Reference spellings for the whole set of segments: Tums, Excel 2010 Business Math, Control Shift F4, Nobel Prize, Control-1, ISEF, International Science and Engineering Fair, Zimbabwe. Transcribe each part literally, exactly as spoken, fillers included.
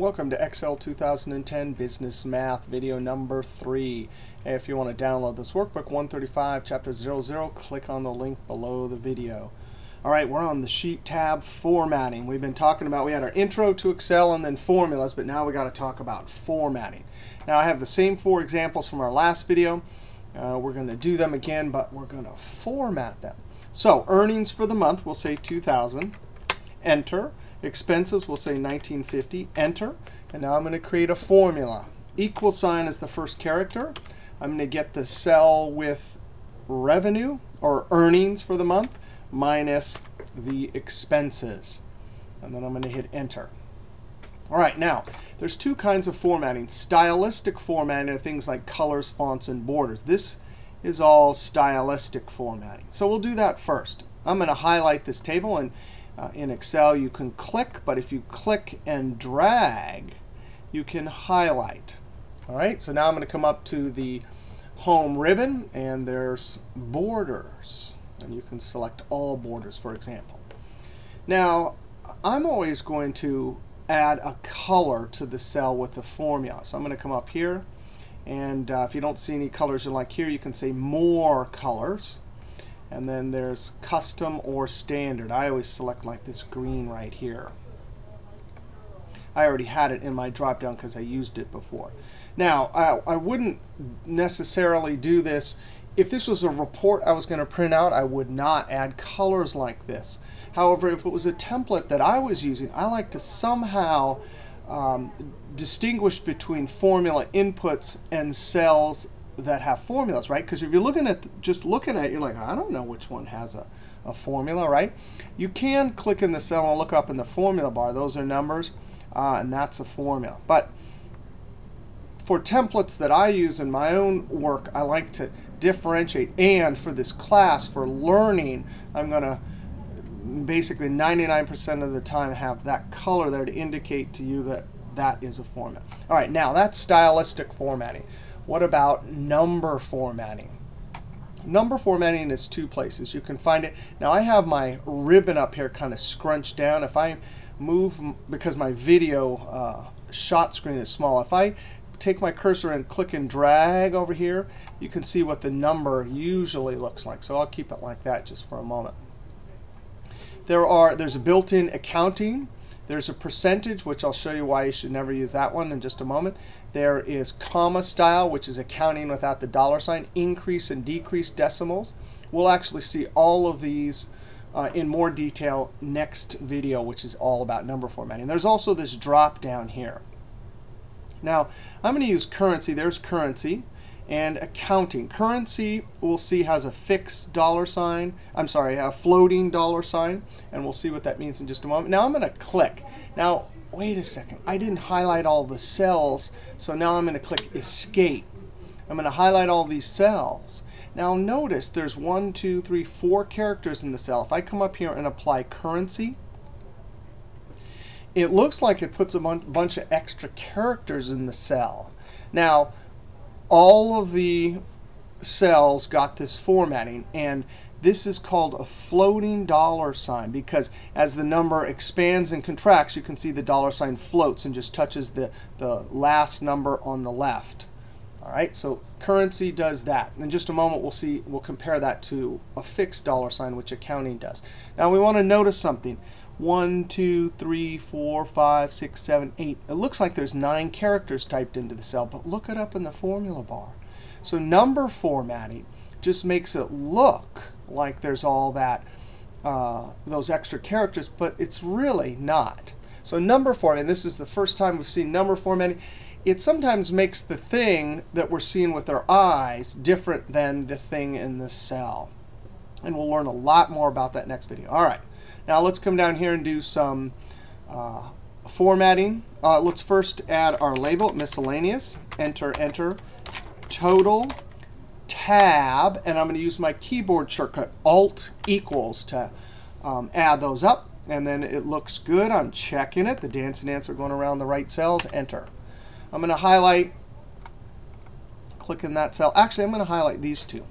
Welcome to Excel two thousand ten Business Math, video number three. If you want to download this workbook, one thirty-five, chapter zero zero, click on the link below the video. All right, we're on the sheet tab, formatting. We've been talking about, we had our intro to Excel and then formulas, but now we got to talk about formatting. Now I have the same four examples from our last video. Uh, we're going to do them again, but we're going to format them. So earnings for the month, we'll say two thousand, enter. Expenses, we'll say nineteen fifty, enter. And now I'm going to create a formula. Equal sign is the first character. I'm going to get the cell with revenue, or earnings for the month, minus the expenses. And then I'm going to hit enter. All right, now, there's two kinds of formatting. Stylistic formatting are things like colors, fonts, and borders. This is all stylistic formatting. So we'll do that first. I'm going to highlight this table. and. Uh, in Excel, you can click, but if you click and drag, you can highlight. All right, so now I'm going to come up to the Home ribbon, and there's Borders. And you can select all borders, for example. Now, I'm always going to add a color to the cell with the formula. So I'm going to come up here, and uh, if you don't see any colors you like here, you can say More Colors. And then there's custom or standard. I always select like this green right here. I already had it in my dropdown because I used it before. Now, I, I wouldn't necessarily do this. If this was a report I was going to print out, I would not add colors like this. However, if it was a template that I was using, I like to somehow um, distinguish between formula inputs and cells that have formulas, right? Because if you're looking at just looking at it, you're like, I don't know which one has a, a formula, right? You can click in the cell and look up in the formula bar. Those are numbers, uh, and that's a formula. But for templates that I use in my own work, I like to differentiate. And for this class, for learning, I'm going to basically ninety-nine percent of the time have that color there to indicate to you that that is a formula. All right, now that's stylistic formatting. What about number formatting? Number formatting is two places. You can find it. Now, I have my ribbon up here kind of scrunched down. If I move, because my video uh, shot screen is small, if I take my cursor and click and drag over here, you can see what the number usually looks like. So I'll keep it like that just for a moment. There are, there's a built-in accounting. There's a percentage, which I'll show you why you should never use that one in just a moment. There is comma style, which is accounting without the dollar sign, increase and decrease decimals. We'll actually see all of these uh, in more detail next video, which is all about number formatting. There's also this drop down here. Now, I'm going to use currency. There's currency and accounting. Currency, we'll see, has a fixed dollar sign. I'm sorry, a floating dollar sign. And we'll see what that means in just a moment. Now I'm going to click. Now, wait a second. I didn't highlight all the cells. So now I'm going to click Escape. I'm going to highlight all these cells. Now notice there's one, two, three, four characters in the cell. If I come up here and apply currency, it looks like it puts a bunch of extra characters in the cell. Now, all of the cells got this formatting, and this is called a floating dollar sign because as the number expands and contracts, you can see the dollar sign floats and just touches the, the last number on the left. All right, so currency does that. In just a moment, we'll see, we'll compare that to a fixed dollar sign, which accounting does. Now, we want to notice something. One, two, three, four, five, six, seven, eight. It looks like there's nine characters typed into the cell, but look it up in the formula bar. So number formatting just makes it look like there's all that, uh, those extra characters, but it's really not. So number formatting, this is the first time we've seen number formatting. It sometimes makes the thing that we're seeing with our eyes different than the thing in the cell. And we'll learn a lot more about that next video. All right. Now let's come down here and do some uh, formatting. Uh, let's first add our label, miscellaneous, enter, enter, total, tab. And I'm going to use my keyboard shortcut, Alt equals, to um, add those up. And then it looks good. I'm checking it. The dance and dance are going around the right cells. Enter. I'm going to highlight, click in that cell. Actually, I'm going to highlight these two.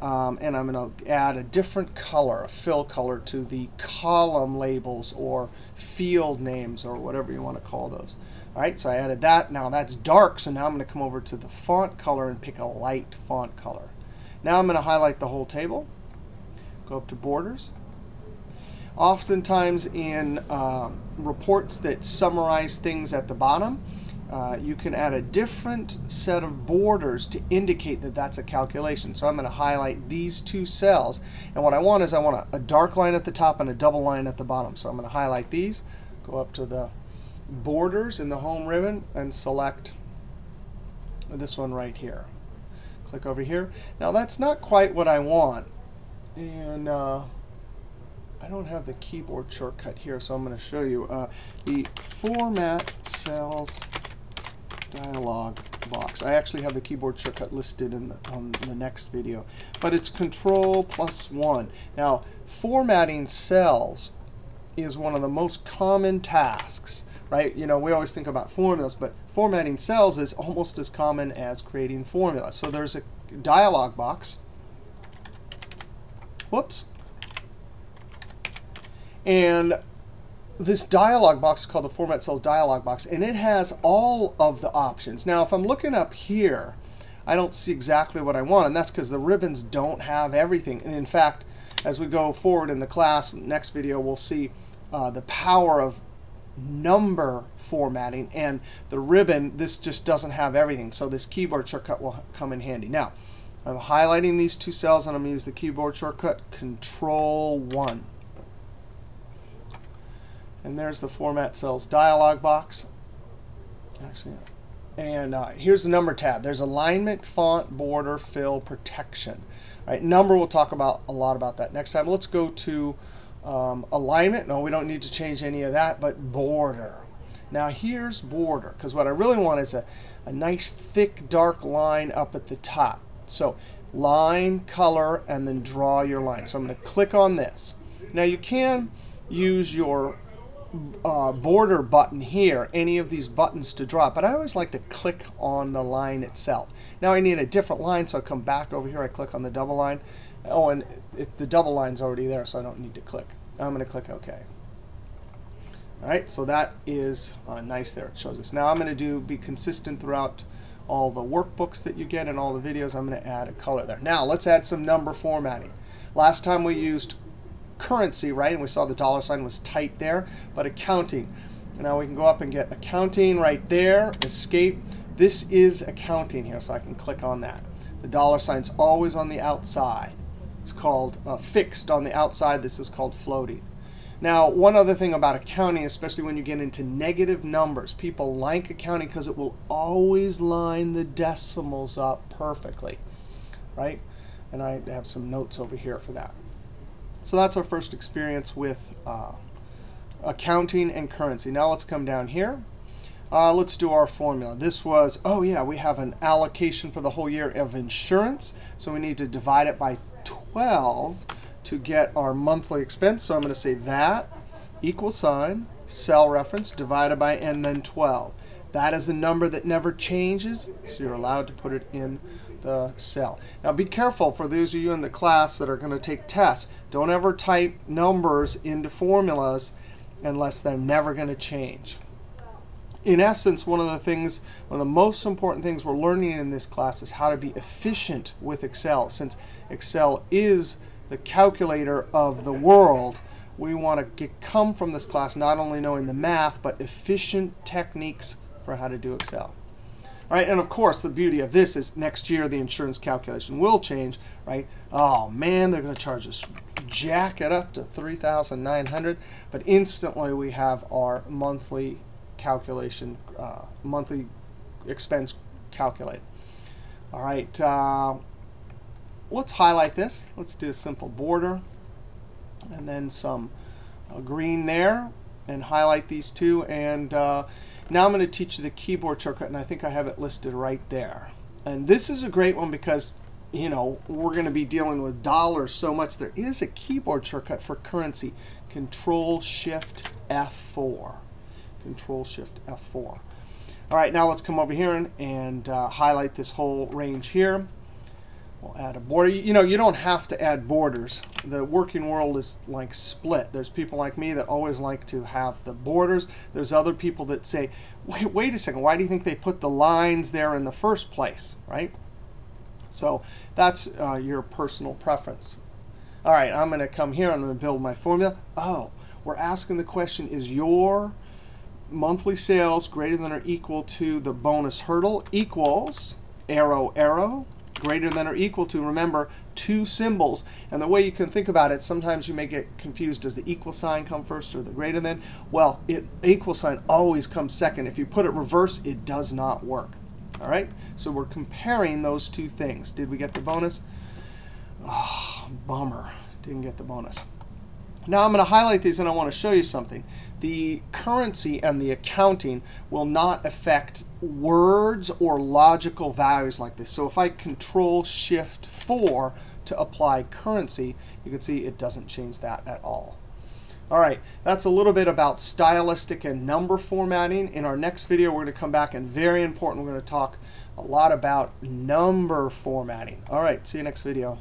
Um, and I'm going to add a different color, a fill color, to the column labels or field names or whatever you want to call those. All right, so I added that. Now that's dark, so now I'm going to come over to the font color and pick a light font color. Now I'm going to highlight the whole table, go up to Borders. Oftentimes in uh, reports that summarize things at the bottom, Uh, you can add a different set of borders to indicate that that's a calculation. So I'm going to highlight these two cells. And what I want is I want a, a dark line at the top and a double line at the bottom. So I'm going to highlight these, go up to the Borders in the Home ribbon, and select this one right here. Click over here. Now that's not quite what I want. And uh, I don't have the keyboard shortcut here, so I'm going to show you. Uh, the Format Cells dialog box. I actually have the keyboard shortcut listed in the, um, the next video, but it's Control plus one. Now, formatting cells is one of the most common tasks, right? You know, we always think about formulas, but formatting cells is almost as common as creating formulas. So there's a dialog box. Whoops. And this dialog box is called the Format Cells dialog box, and it has all of the options. Now, if I'm looking up here, I don't see exactly what I want, and that's because the ribbons don't have everything. And in fact, as we go forward in the class, next video, we'll see uh, the power of number formatting and the ribbon. This just doesn't have everything, so this keyboard shortcut will come in handy. Now, I'm highlighting these two cells, and I'm going to use the keyboard shortcut Control one. And there's the Format Cells dialog box. Actually, and uh, here's the Number tab. There's Alignment, Font, Border, Fill, Protection. All right, number, we'll talk about a lot about that next time. Let's go to um, Alignment. No, we don't need to change any of that, but Border. Now here's Border, because what I really want is a, a nice, thick, dark line up at the top. So line, color, and then draw your line. So I'm going to click on this. Now you can use your Uh, border button here, any of these buttons to draw, but I always like to click on the line itself. Now I need a different line, so I come back over here, I click on the double line. Oh, and it, the double line's already there, so I don't need to click. I'm going to click OK. All right, so that is uh, nice there. It shows us. Now I'm going to do be consistent throughout all the workbooks that you get and all the videos. I'm going to add a color there. Now let's add some number formatting. Last time we used currency, right? And we saw the dollar sign was tight there, but accounting. Now we can go up and get accounting right there, escape. This is accounting here, so I can click on that. The dollar sign's always on the outside. It's called uh, fixed on the outside. This is called floating. Now, one other thing about accounting, especially when you get into negative numbers, people like accounting because it will always line the decimals up perfectly, right? And I have some notes over here for that. So that's our first experience with uh, accounting and currency. Now let's come down here. Uh, let's do our formula. This was, oh yeah, we have an allocation for the whole year of insurance. So we need to divide it by twelve to get our monthly expense. So I'm going to say that equal sign, cell reference, divided by, and then twelve. That is a number that never changes, so you're allowed to put it in the cell. Now be careful for those of you in the class that are going to take tests. Don't ever type numbers into formulas unless they're never going to change. In essence, one of the things, one of the most important things we're learning in this class is how to be efficient with Excel. Since Excel is the calculator of the world, we want to get, come from this class not only knowing the math, but efficient techniques for how to do Excel. All right, and of course, the beauty of this is next year the insurance calculation will change, right? Oh man, they're going to charge us, jack it up to three thousand nine hundred dollars, but instantly we have our monthly calculation, uh, monthly expense calculated. All right, uh, let's highlight this. Let's do a simple border, and then some uh, green there, and highlight these two, and uh, now I'm going to teach you the keyboard shortcut, and I think I have it listed right there. And this is a great one because, you know, we're going to be dealing with dollars so much. There is a keyboard shortcut for currency, Control Shift F four. Control Shift F four. All right, now let's come over here and, and uh, highlight this whole range here. We'll add a border. You know, you don't have to add borders. The working world is like split. There's people like me that always like to have the borders. There's other people that say, wait, wait a second, why do you think they put the lines there in the first place, right? So that's uh, your personal preference. All right, I'm going to come here. I'm going to build my formula. Oh, we're asking the question, is your monthly sales greater than or equal to the bonus hurdle equals arrow, arrow, greater than or equal to, remember, two symbols. And the way you can think about it, sometimes you may get confused. Does the equal sign come first or the greater than? Well, it equal sign always comes second. If you put it reverse, it does not work. All right, so we're comparing those two things. Did we get the bonus? Oh, bummer, didn't get the bonus. Now I'm going to highlight these and I want to show you something. The currency and the accounting will not affect words or logical values like this. So if I Control Shift four to apply currency, you can see it doesn't change that at all. All right, that's a little bit about stylistic and number formatting. In our next video, we're going to come back and very important, we're going to talk a lot about number formatting. All right, see you next video.